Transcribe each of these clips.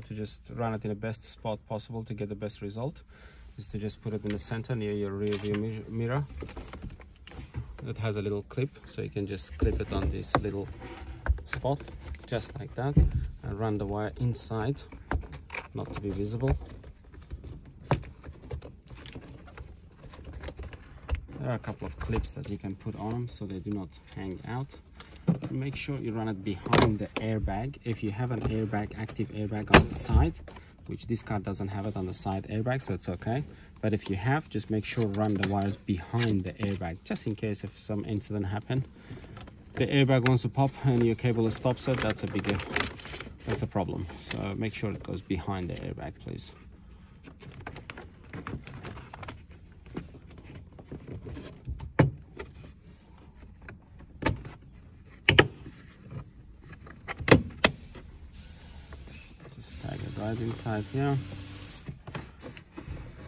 To just run it in the best spot possible to get the best result is to just put it in the center near your rear view mirror. It has a little clip, so you can just clip it on this little spot just like that and run the wire inside, not to be visible. There are a couple of clips that you can put on them so they do not hang out. Make sure you run it behind the airbag. If you have an airbag, active airbag on the side, which this car doesn't have it on the side airbag, so it's okay. But if you have, just make sure run the wires behind the airbag, just in case if some incident happen, the airbag wants to pop and your cable stops it. That's a problem. So make sure it goes behind the airbag, please. Right inside here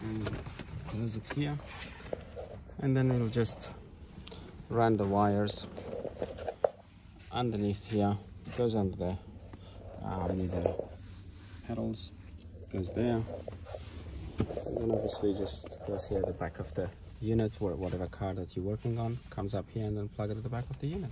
and close it here, and then we'll just run the wires underneath here. It goes under the pedals, goes there, and then obviously just goes here at the back of the unit, or whatever car that you're working on comes up here and then plug it at the back of the unit.